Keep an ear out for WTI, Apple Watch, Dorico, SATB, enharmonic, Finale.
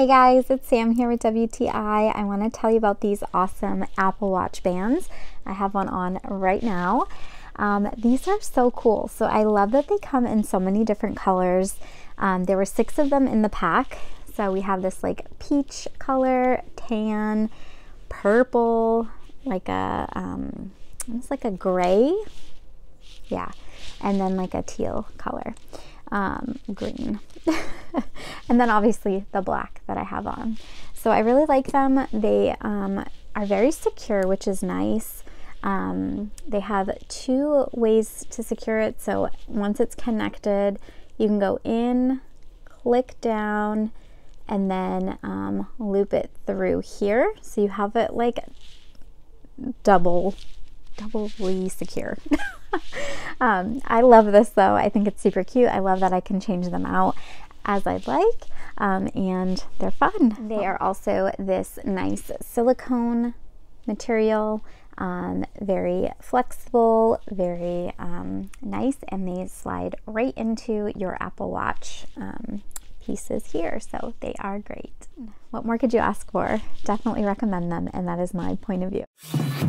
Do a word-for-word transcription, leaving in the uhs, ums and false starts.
Hey guys, it's Sam here with W T I. I want to tell you about these awesome Apple Watch bands. I have one on right now. Um, these are so cool. So I love that they come in so many different colors. Um, there were six of them in the pack. So we have this like peach color, tan, purple, like a, um, almost like a gray. Yeah. And then like a teal color, um, green. And then obviously the black that I have on. So I really like them. They um, are very secure, which is nice. Um, they have two ways to secure it. So once it's connected, you can go in, click down, and then um, loop it through here. So you have it like double, doubly secure. um, I love this though. I think it's super cute. I love that I can change them out as I'd like, um, and they're fun. They are also this nice silicone material, um, very flexible, very um, nice, and they slide right into your Apple Watch um, pieces here, so they are great. What more could you ask for? Definitely recommend them, and that is my point of view.